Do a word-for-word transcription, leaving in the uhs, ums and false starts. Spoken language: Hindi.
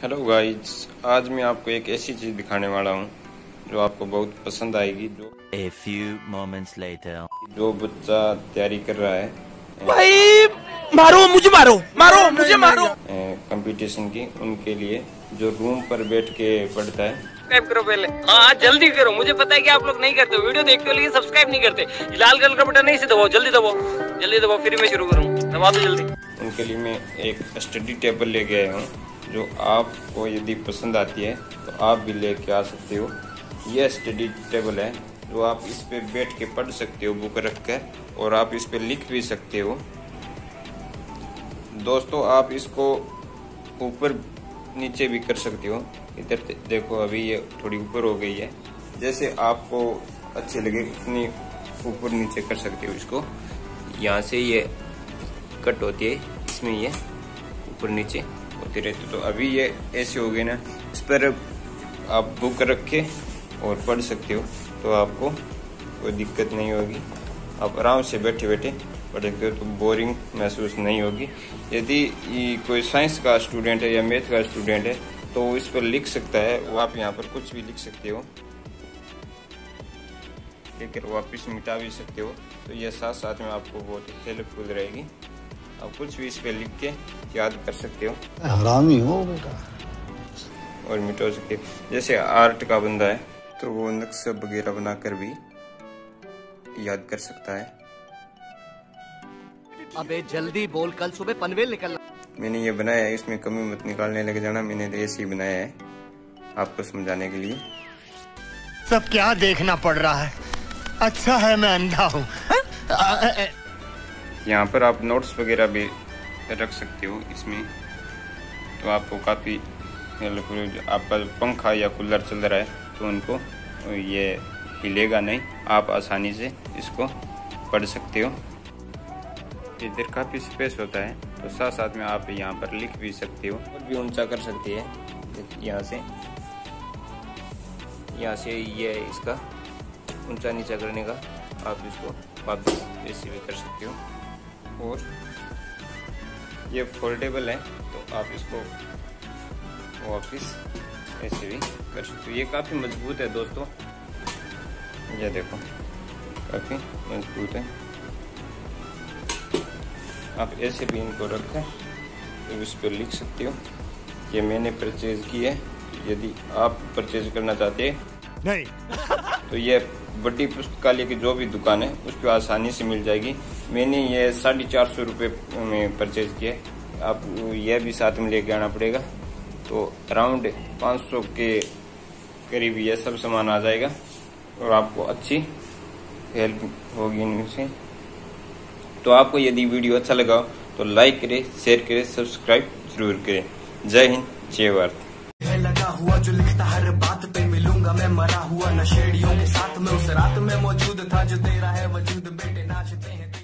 हेलो गाइज, आज मैं आपको एक ऐसी चीज़ दिखाने वाला हूं जो आपको बहुत पसंद आएगी। जो A few moments later. जो बच्चा तैयारी कर रहा है भाई, मारो मुझे, मारो मारो मुझे, मारो कंपटीशन की, उनके लिए जो रूम पर बैठ के पढ़ता है। सब्सक्राइब करो पहले, हाँ जल्दी करो। मुझे पता है कि आप लोग नहीं करते, वीडियो देखते हो लेकिन सब्सक्राइब नहीं करते। लाल कलर का बटन नहीं से दबाओ, जल्दी दबाओ, जल्दी दबाओ, फिर मैं शुरू करूँ। दबा दो जल्दी। उनके लिए मैं एक स्टडी टेबल ले गया हूँ, जो आपको यदि पसंद आती है तो आप भी लेके आ सकते हो। यह स्टडी टेबल है जो आप इस पे बैठ के पढ़ सकते हो बुक रख कर, और आप इस पे लिख भी सकते हो। दोस्तों, आप इसको ऊपर नीचे भी कर सकते हो। इधर देखो, अभी ये थोड़ी ऊपर हो गई है। जैसे आपको अच्छे लगे उतनी ऊपर नीचे कर सकते हो इसको। यहाँ से ये कट होती है, इसमें ये ऊपर नीचे होती रहती। तो अभी ये ऐसे हो गए ना, इस पर आप बुक रख के और पढ़ सकते हो। तो आपको कोई दिक्कत नहीं होगी, आप आराम से बैठे बैठे पढ़ सकते हो, तो बोरिंग महसूस नहीं होगी। यदि कोई साइंस का स्टूडेंट है या मैथ का स्टूडेंट है तो इस पर लिख सकता है। वो आप यहाँ पर कुछ भी लिख सकते हो, ठीक है, वापस मिटा भी सकते हो। तो यह साथ साथ में आपको बहुत हेल्पफुल रहेगी। आप कुछ भी इस पर लिख के याद कर सकते हो। हरामी हो बेटा, और मिटो सकते हो। जैसे आर्ट का बंदा है तो वो नक्शा वगैरह बनाकर भी याद कर सकता है। अबे जल्दी बोल, कल सुबह पनवेल निकलना। मैंने ये बनाया है, इसमें कमी मत निकालने लग जाना। मैंने ऐसे ही बनाया है आपको समझाने के लिए। सब क्या देखना पड़ रहा है, अच्छा है मैं अंधा हूँ। यहाँ पर आप नोट्स वगैरह भी रख सकते हो इसमें, तो आपको काफ़ी हेल्पफुल। आपका पंखा या कूलर चल रहा है तो उनको ये हिलेगा नहीं, आप आसानी से इसको पढ़ सकते हो। इधर काफ़ी स्पेस होता है, तो साथ साथ में आप यहाँ पर लिख भी सकते हो। और भी ऊंचा कर सकते हैं यहाँ से, यहाँ से ये इसका ऊंचा नीचा करने का आप इसको वापस ऐसे भी कर सकते हो। और ये फोल्डेबल है तो आप इसको वापस ऐसे भी कर सकते हो। ये काफ़ी मजबूत है दोस्तों, ये देखो काफ़ी मजबूत है। आप ऐसे भी इनको रखें तो इस पर लिख सकते हो। ये मैंने परचेज की है, यदि आप परचेज करना चाहते हैं नहीं तो ये बड़ी पुस्तकालय की जो भी दुकान है उस पर आसानी से मिल जाएगी। मैंने ये साढ़े चार सौ रुपये में परचेज किया है। आप यह भी साथ में लेके आना पड़ेगा, तो अराउंड पाँच सौ के करीब यह सब सामान आ जाएगा, और आपको अच्छी हेल्प होगी इनसे। तो आपको यदि वीडियो अच्छा लगा तो लाइक करें, शेयर करें, सब्सक्राइब जरूर करें। जय हिंद, जय भारत। लगा हुआ जो लिखता हर बात पे, मिलूंगा मैं मरा हुआ नशेड़ियों के साथ में। उस रात में मौजूद था जो तेरा है वजूद, बेटे नाचते हैं।